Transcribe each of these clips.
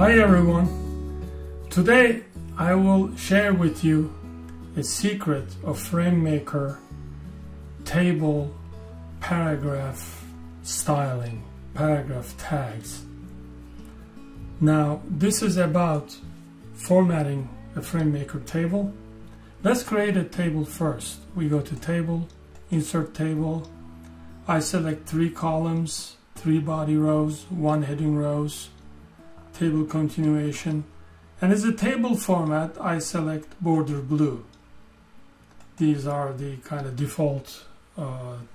Hi everyone! Today I will share with you a secret of FrameMaker table paragraph styling, paragraph tags. Now this is about formatting a FrameMaker table. Let's create a table first. We go to Table, Insert Table. I select 3 columns, 3 body rows, 1 heading rows, table continuation, and as a table format I select border blue. These are the kind of default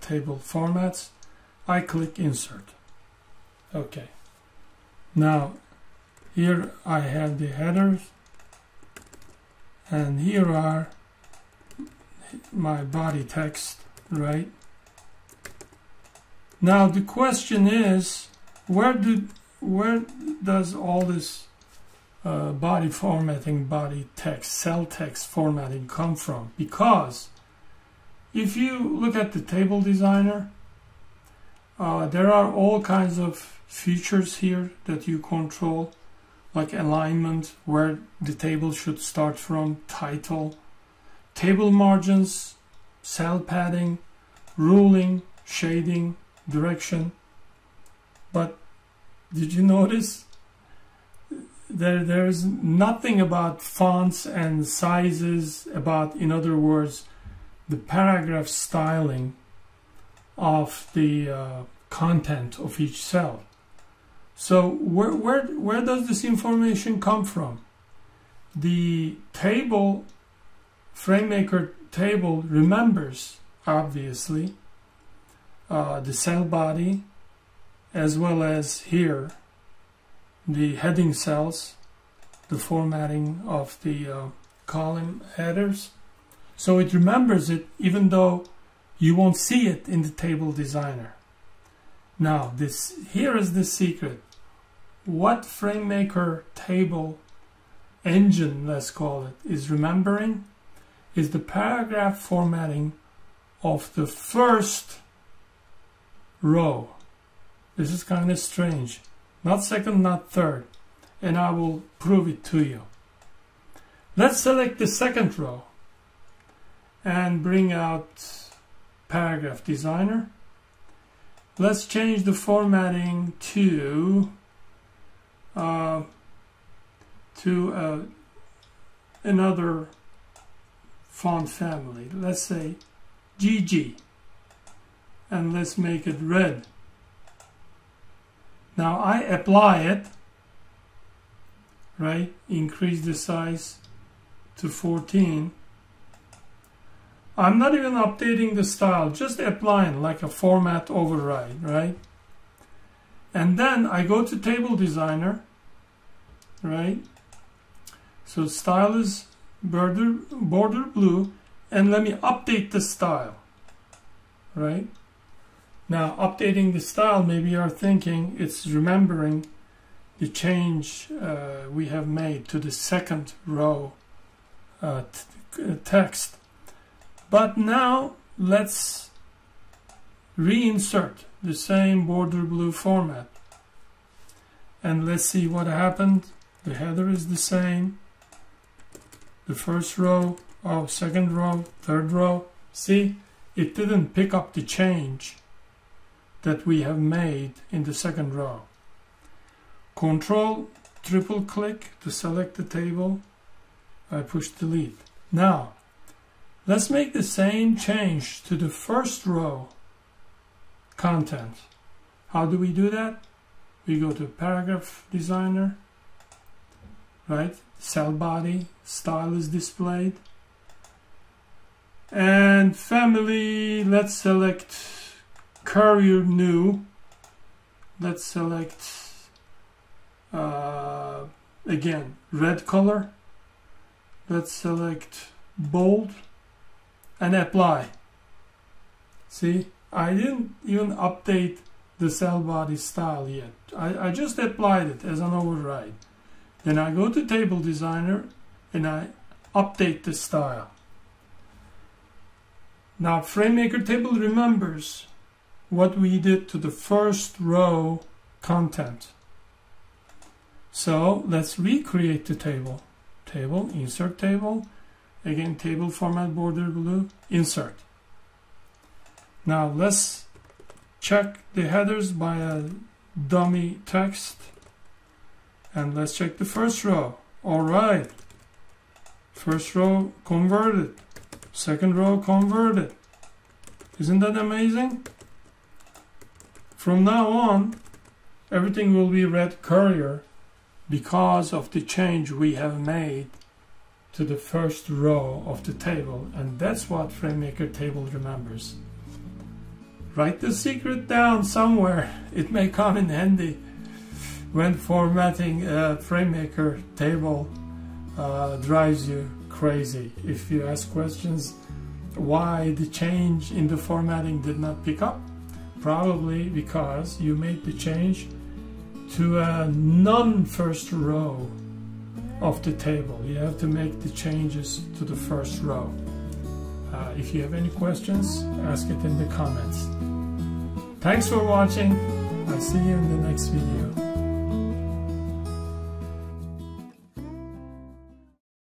table formats. I click Insert. Okay, now here I have the headers and here are my body text, right? Now the question is, where does all this body formatting, body text, cell text formatting come from? Because if you look at the Table Designer, there are all kinds of features here that you control, like alignment, where the table should start from, title, table margins, cell padding, ruling, shading, direction. But did you notice there's nothing about fonts and sizes, about, in other words, the paragraph styling of the content of each cell? So where does this information come from? The table, FrameMaker table, remembers obviously the cell body, as well as here the heading cells, the formatting of the column headers. So it remembers it, even though you won't see it in the Table Designer. Now this, here is the secret. What FrameMaker table engine, let's call it, is remembering is the paragraph formatting of the first row. This is kind of strange. Not second, not third. And I will prove it to you. Let's select the second row and bring out Paragraph Designer. Let's change the formatting to another font family. Let's say GG. And let's make it red. Now I apply it, right? Increase the size to 14. I'm not even updating the style, just applying like a format override, right? And then I go to Table Designer, right? So style is border blue, and let me update the style, right? Now updating the style, maybe you're thinking it's remembering the change we have made to the second row text. But now let's reinsert the same border blue format. And let's see what happened. The header is the same. The first row, oh, second row, third row. See, it didn't pick up the change that we have made in the second row. Control, triple click to select the table. I push delete. Now, let's make the same change to the first row content. How do we do that? We go to Paragraph Designer, right? Cell body, style is displayed. And family, let's select Courier new. Let's select again red color. Let's select bold and apply. See, I didn't even update the cell body style yet. I just applied it as an override. Then I go to Table Designer and I update the style. Now FrameMaker table remembers what we did to the first row content. So let's recreate the table. Table, insert table. Again, table format, border blue, insert. Now let's check the headers by a dummy text. And let's check the first row. All right. First row converted. Second row converted. Isn't that amazing? From now on, everything will be read Courier because of the change we have made to the first row of the table. And that's what FrameMaker table remembers. Write the secret down somewhere. It may come in handy when formatting a FrameMaker table drives you crazy. If you ask questions why the change in the formatting did not pick up, probably because you made the change to a non-first row of the table. You have to make the changes to the first row. If you have any questions, ask it in the comments. Thanks for watching. I'll see you in the next video.